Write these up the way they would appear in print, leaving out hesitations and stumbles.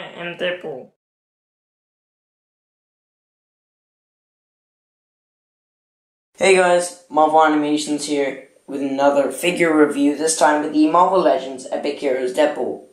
and Deadpool. Hey guys, Marvel Animations here with another figure review, this time with the Marvel Legends Epic Heroes Deadpool.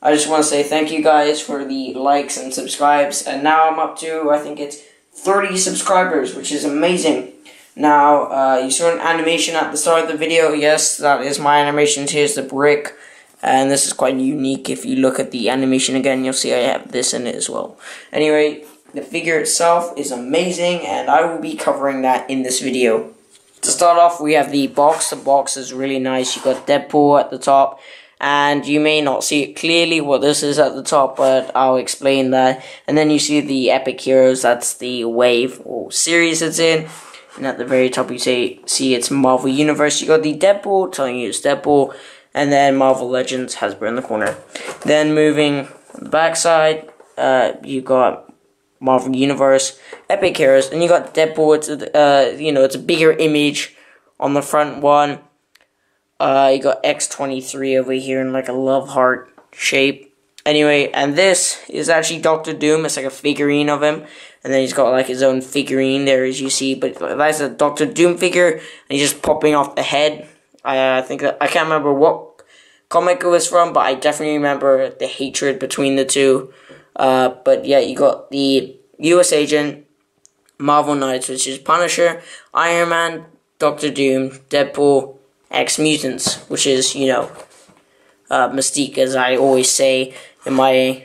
I just want to say thank you guys for the likes and subscribes, and now I'm up to, I think it's 30 subscribers, which is amazing. Now, you saw an animation at the start of the video. Yes, that is my animations. Here's the brick. And this is quite unique. If you look at the animation again, you'll see I have this in it as well. Anyway, the figure itself is amazing, and I will be covering that in this video. To start off, we have the box. The box is really nice. You got Deadpool at the top. And you may not see it clearly what this is at the top, but I'll explain that. And then you see the Epic Heroes. That's the wave or series it's in. And at the very top, you see it's Marvel Universe. You got the Deadpool, telling you it's Deadpool. And then Marvel Legends, Hasbro in the corner. Then moving on the backside, you got Marvel Universe, Epic Heroes. And you got Deadpool. It's it's a bigger image on the front one. You got X-23 over here in like a love heart shape. Anyway, and this is actually Doctor Doom. It's like a figurine of him. And then he's got like his own figurine there, as you see. But that's a Doctor Doom figure. And he's just popping off the head. I think that, I can't remember what comic it was from, but I definitely remember the hatred between the two. But yeah, you got the U.S. Agent, Marvel Knights, which is Punisher, Iron Man, Doctor Doom, Deadpool, X-Mutants, which is, Mystique, as I always say in my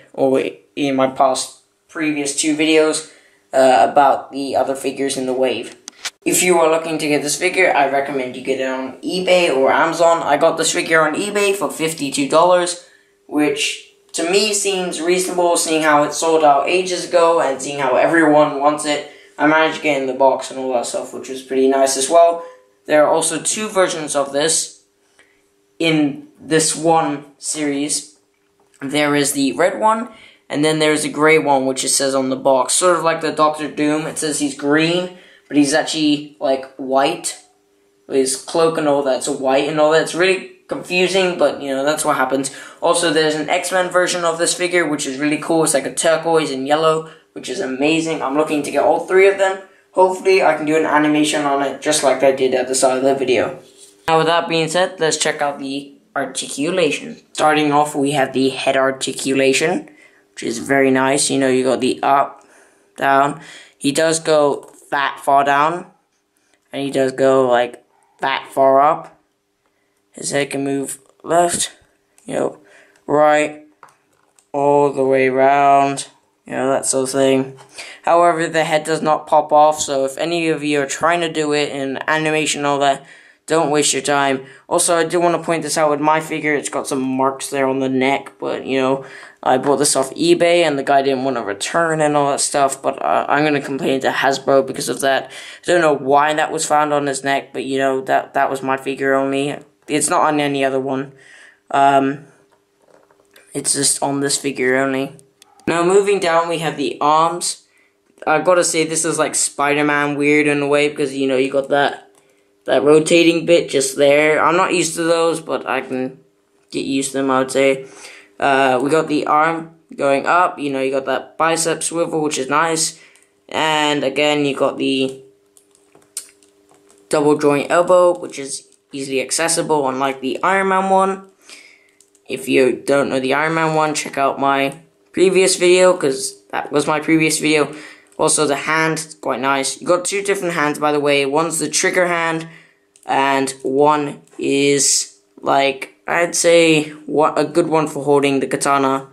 previous two videos about the other figures in the wave. If you are looking to get this figure, I recommend you get it on eBay or Amazon. I got this figure on eBay for $52, which to me seems reasonable, seeing how it sold out ages ago and seeing how everyone wants it. I managed to get in the box and all that stuff, which was pretty nice as well. There are also two versions of this in this one series. There is the red one, and then there's a grey one, which it says on the box. Sort of like the Doctor Doom, it says he's green, but he's actually, like, white. His cloak and all that's white and all that. It's really confusing, but, that's what happens. Also, there's an X-Men version of this figure, which is really cool. It's like a turquoise and yellow, which is amazing. I'm looking to get all three of them. Hopefully, I can do an animation on it, just like I did at the start of the video. Now, with that being said, let's check out the articulation. Starting off, we have the head articulation, which is very nice. You got the up, down. He does go that far down, and he does go like that far up. His head can move left, right, all the way around, that sort of thing. However, the head does not pop off, so if any of you are trying to do it in animation or that, don't waste your time. Also, I do want to point this out with my figure. It's got some marks there on the neck, but, I bought this off eBay, and the guy didn't want to return and all that stuff, but I'm going to complain to Hasbro because of that. I don't know why that was found on his neck, but, that was my figure only. It's not on any other one. It's just on this figure only. Now, moving down, we have the arms. I've got to say, this is like Spider-Man weird in a way because, you got that rotating bit just there. I'm not used to those, but I can get used to them, I would say. We got the arm going up. You got that bicep swivel, which is nice. And again, you got the double joint elbow, which is easily accessible, unlike the Iron Man one. If you don't know the Iron Man one, check out my previous video, because that was my previous video. Also, the hand is quite nice. You got two different hands, by the way. One's the trigger hand, and one is, like, I'd say a good one for holding the katana.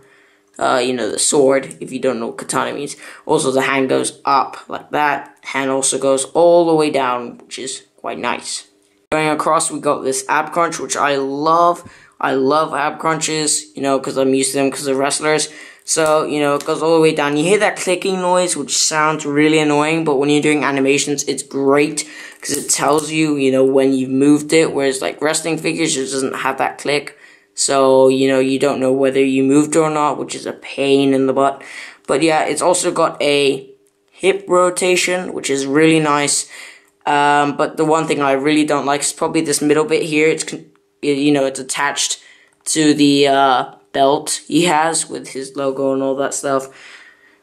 The sword, if you don't know what katana means. Also, the hand goes up like that. Hand also goes all the way down, which is quite nice. Going across, we got this ab crunch, which I love. I love ab crunches, because I'm used to them because of wrestlers. So, it goes all the way down. You hear that clicking noise, which sounds really annoying, but when you're doing animations, it's great because it tells you, when you've moved it, whereas, like, wrestling figures, it doesn't have that click. So, you don't know whether you moved or not, which is a pain in the butt. But, yeah, it's also got a hip rotation, which is really nice. But the one thing I really don't like is probably this middle bit here. It's attached to the belt he has with his logo and all that stuff,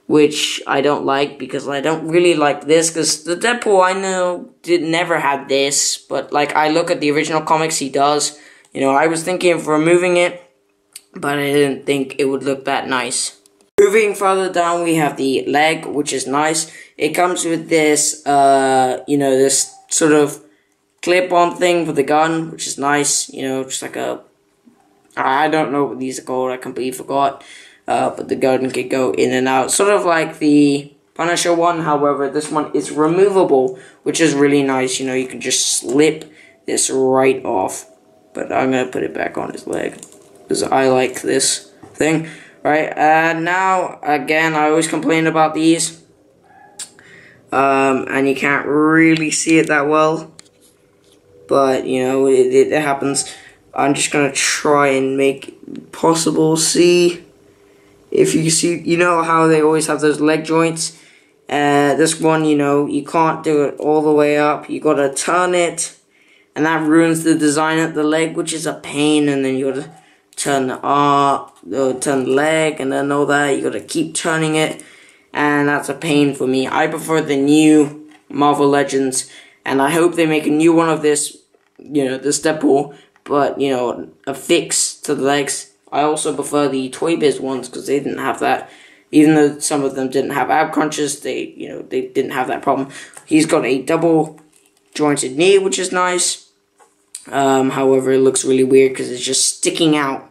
which I don't like because I don't really like this, because the Deadpool I know did never have this, but like I look at the original comics, he does. You know, I was thinking of removing it, but I didn't think it would look that nice. Moving further down, we have the leg, which is nice. It comes with this, you know, this sort of clip-on thing for the gun, which is nice. You know, just like a, I don't know what these are called, I completely forgot. But the gun can go in and out, sort of like the Punisher one. However, this one is removable, which is really nice. You know, you can just slip this right off. But I'm going to put it back on his leg, because I like this thing. Right, now, again, I always complain about these. And you can't really see it that well. But, you know, it happens. I'm just going to try and make it possible see. If you see, you know how they always have those leg joints. This one, you know, you can't do it all the way up. You gotta turn it, and that ruins the design of the leg, which is a pain. And then you gotta turn the arm, turn the leg, and then all that. You gotta keep turning it, and that's a pain for me. I prefer the new Marvel Legends, and I hope they make a new one of this, you know, this Deadpool, but you know, a fix to the legs. I also prefer the Toy Biz ones because they didn't have that. Even though some of them didn't have ab crunches, they didn't have that problem. He's got a double jointed knee, which is nice. However, it looks really weird because it's just sticking out.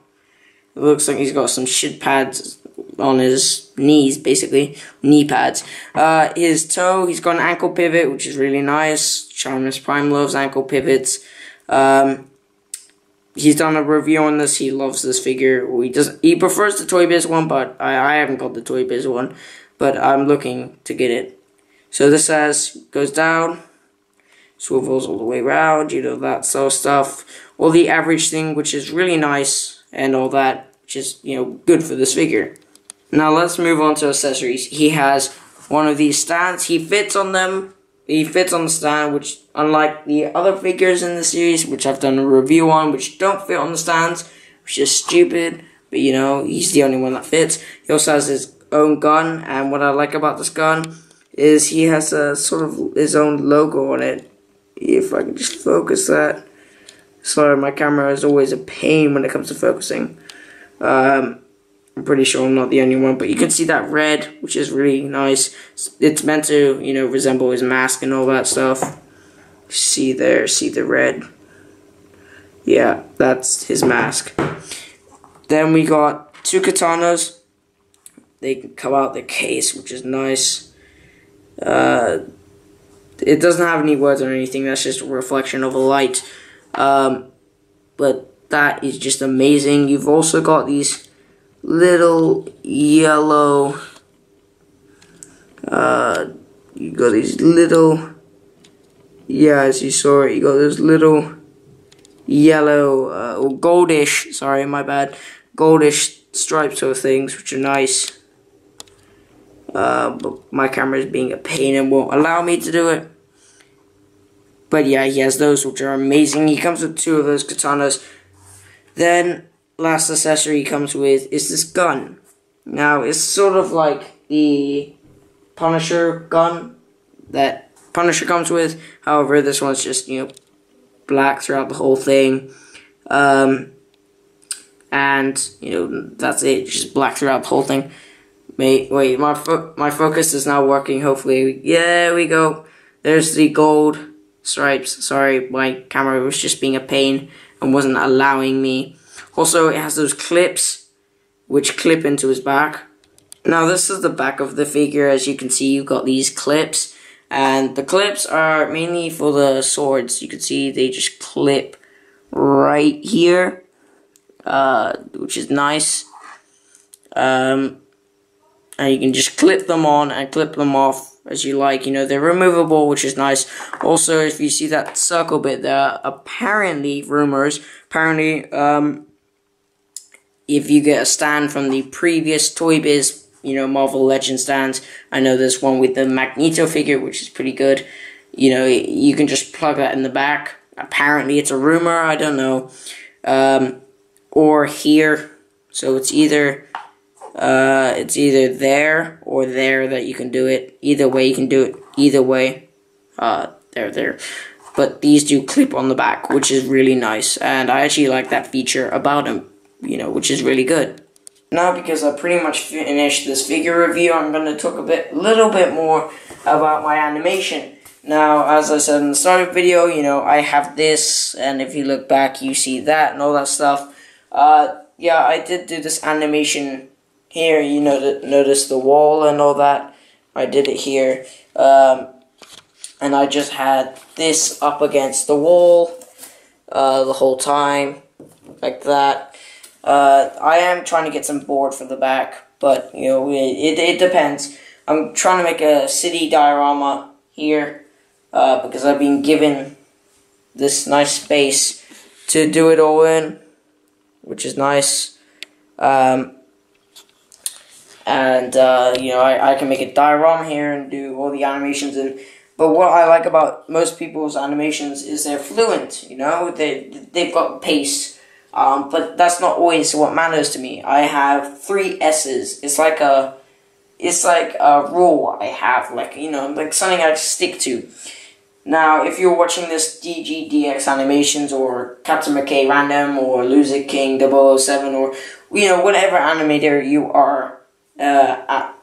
It looks like he's got some shit pads on his knees, basically knee pads. His toe, he's got an ankle pivot, which is really nice. Shartimas Prime loves ankle pivots. He's done a review on this. He loves this figure. He prefers the Toy Biz one, but I haven't got the Toy Biz one. But I'm looking to get it. So this goes down, swivels all the way around. You know, that sort of stuff. All the average thing, which is really nice, and all that, which is, you know, good for this figure. Now let's move on to accessories. He has one of these stands. He fits on them. He fits on the stand, which, unlike the other figures in the series, which I've done a review on, which don't fit on the stands, which is stupid, but you know, he's the only one that fits. He also has his own gun, and what I like about this gun is he has a sort of his own logo on it. If I can just focus that. Sorry, my camera is always a pain when it comes to focusing. I'm pretty sure I'm not the only one, but you can see that red, which is really nice. It's meant to, you know, resemble his mask and all that stuff. See there, see the red. Yeah, that's his mask. Then we got two katanas. They can come out the case, which is nice. It doesn't have any words or anything. That's just a reflection of a light. But that is just amazing. You've also got these little yellow, you got these little, yeah, as you saw it, you got those little yellow, or goldish, sorry, my bad, goldish stripes or things, which are nice. But my camera is being a pain and won't allow me to do it. But yeah, he has those, which are amazing. He comes with two of those katanas. Then last accessory he comes with is this gun. Now, it's sort of like the Punisher gun that Punisher comes with. However, this one's just, you know, black throughout the whole thing. And, you know, that's it. Just black throughout the whole thing. Wait, my focus is now working, hopefully. Yeah, we go. There's the gold stripes. Sorry, my camera was just being a pain and wasn't allowing me. Also, it has those clips, which clip into his back. Now, this is the back of the figure. As you can see, you've got these clips. And the clips are mainly for the swords. You can see they just clip right here, which is nice. And you can just clip them on and clip them off as you like. You know, they're removable, which is nice. Also, if you see that circle bit there, apparently, rumors, apparently, if you get a stand from the previous Toy Biz, you know, Marvel Legends stands, I know there's one with the Magneto figure, which is pretty good. You know, you can just plug that in the back. Apparently, it's a rumor. I don't know. Or here. So it's either there or there that you can do it. Either way, you can do it. Either way, there. But these do clip on the back, which is really nice. And I actually like that feature about them, you know, which is really good. Now, because I pretty much finished this figure review, I'm going to talk a little bit more about my animation. Now, as I said in the start of the video, you know, I have this, and if you look back, you see that and all that stuff. Yeah, I did do this animation here. You notice the wall and all that. I did it here. And I just had this up against the wall the whole time, like that. I am trying to get some board for the back, but, you know, it depends. I'm trying to make a city diorama here, because I've been given this nice space to do it all in, which is nice. You know, I can make a diorama here and do all the animations and... But what I like about most people's animations is they're fluent, you know, they've got pace. But that's not always what matters to me. I have 3 S's. It's like a rule I have, like, you know, like something I stick to. Now, if you're watching this DGDX Animations or Captain McKay Random or Loser King 007 or, you know, whatever animator you are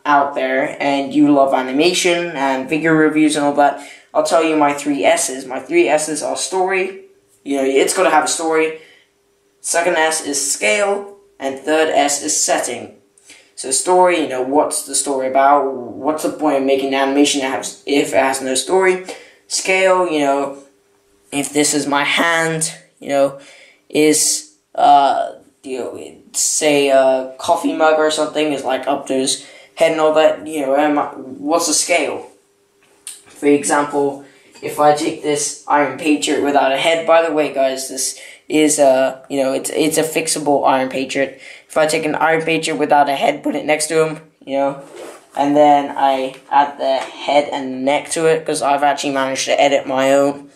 out there and you love animation and figure reviews and all that, I'll tell you my 3 S's. My 3 S's are story. You know, it's got to have a story. Second S is scale, and third S is setting. So story, you know, what's the story about? What's the point of making an animation if it has no story? Scale, you know, if this is my hand, you know, is, you know, say a coffee mug or something is like up to his head and all that, you know, what's the scale? For example, if I take this Iron Patriot without a head, by the way, guys, this is a, you know, it's a fixable Iron Patriot. If I take an Iron Patriot without a head, put it next to him, you know, and then I add the head and neck to it, because I've actually managed to edit my own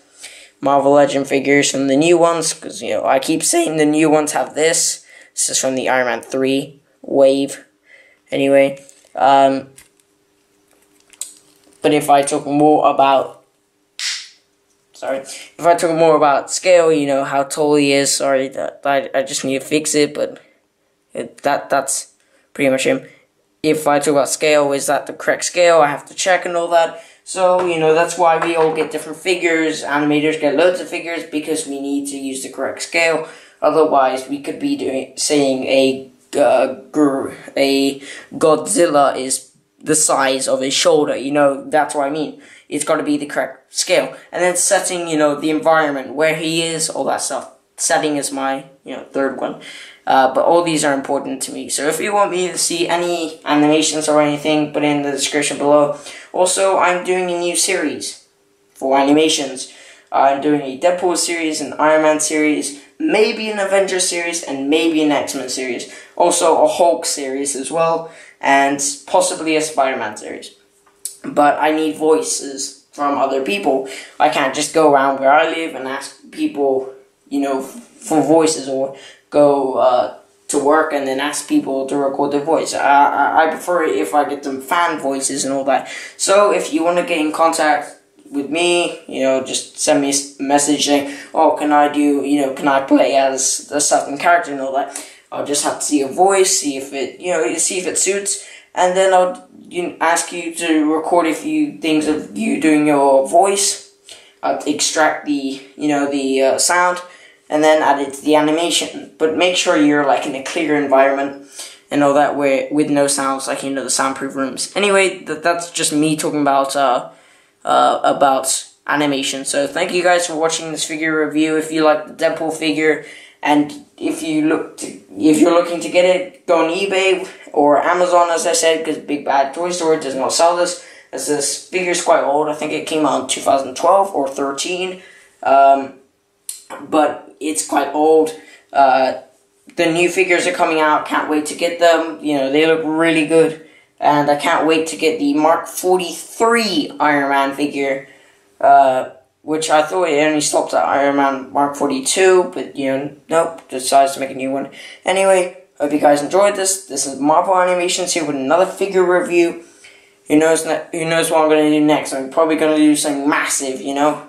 Marvel Legend figures from the new ones, because, you know, I keep saying the new ones have this. This is from the Iron Man 3 wave. Anyway, but if I talk more about, scale, you know, how tall he is, sorry, that I just need to fix it, but that's pretty much him. If I talk about scale, is that the correct scale? I have to check and all that. So, you know, that's why we all get different figures. Animators get loads of figures because we need to use the correct scale. Otherwise, we could be saying a Godzilla is the size of his shoulder. You know, that's what I mean. It's got to be the correct scale. And then setting, you know, the environment, where he is, all that stuff. Setting is my, you know, third one. But all these are important to me. So if you want me to see any animations or anything, put it in the description below. Also, I'm doing a new series for animations. I'm doing a Deadpool series, an Iron Man series, maybe an Avengers series, and maybe an X-Men series. Also a Hulk series as well, and possibly a Spider-Man series. But I need voices from other people. I can't just go around where I live and ask people, you know, for voices, or go to work and then ask people to record their voice. I prefer it if I get them fan voices and all that. So if you want to get in contact with me, you know, just send me a message saying, oh, can I do, you know, can I play as a certain character and all that. I'll just have to see a voice, see if it, you know, see if it suits, and then I'll, you know, ask you to record a few things of you doing your voice. I'll extract the, you know, the sound, and then add it to the animation. But make sure you're like in a clear environment and all that, where with no sounds, like, you know, the soundproof rooms. Anyway, that's just me talking about animation. So thank you guys for watching this figure review. If you like the Deadpool figure, and if you're looking to get it, go on eBay or Amazon, as I said, because Big Bad Toy Store does not sell this, as this figure's quite old. I think it came out in 2012 or 13, but it's quite old. The new figures are coming out. Can't wait to get them. You know, they look really good. And I can't wait to get the Mark 43 Iron Man figure, which I thought it only stopped at Iron Man Mark 42, but, you know, nope, decides to make a new one. Anyway, Hope you guys enjoyed this. This is Marvel Animations here with another figure review. Who knows what I'm going to do next. I'm probably going to do something massive, you know.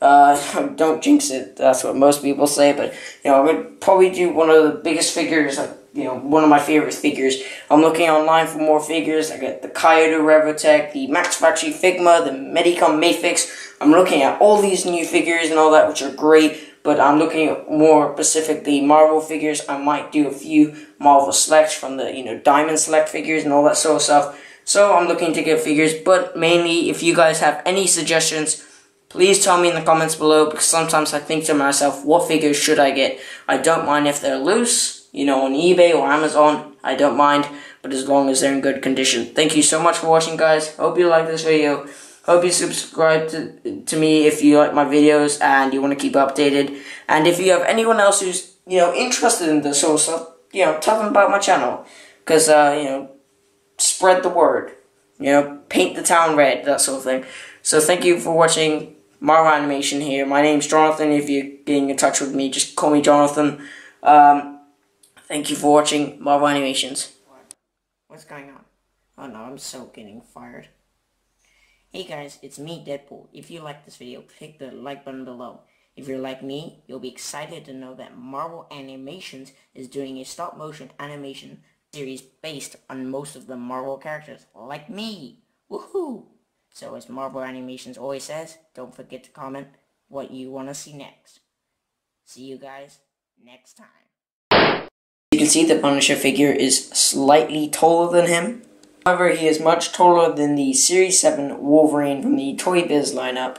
Don't jinx it, that's what most people say, but, you know, I'm going to probably do one of the biggest figures, like, you know, one of my favorite figures. I'm looking online for more figures. I got the Kyoto Revotech, the Max Factory Figma, the Medicom Mefix. I'm looking at all these new figures and all that, which are great. But I'm looking at more specifically Marvel figures. I might do a few Marvel Selects from the, you know, Diamond Select figures and all that sort of stuff. So I'm looking to get figures, but mainly if you guys have any suggestions, please tell me in the comments below, because sometimes I think to myself, what figures should I get? I don't mind if they're loose, you know, on eBay or Amazon. I don't mind, but as long as they're in good condition. Thank you so much for watching, guys. Hope you like this video. Hope you subscribe to me if you like my videos and you want to keep updated. And if you have anyone else who's, you know, interested in this sort of stuff, you know, tell them about my channel. Because, you know, spread the word. You know, paint the town red, that sort of thing. So thank you for watching Marvel Animation here. My name's Jonathan. If you're getting in touch with me, just call me Jonathan. Thank you for watching Marvel Animations. What's going on? Oh no, I'm so getting fired. Hey guys, it's me, Deadpool. If you like this video, click the like button below. If you're like me, you'll be excited to know that Marvel Animations is doing a stop-motion animation series based on most of the Marvel characters, like me. Woohoo! So as Marvel Animations always says, don't forget to comment what you want to see next. See you guys next time. You can see the Punisher figure is slightly taller than him. However, he is much taller than the Series 7 Wolverine from the Toy Biz lineup.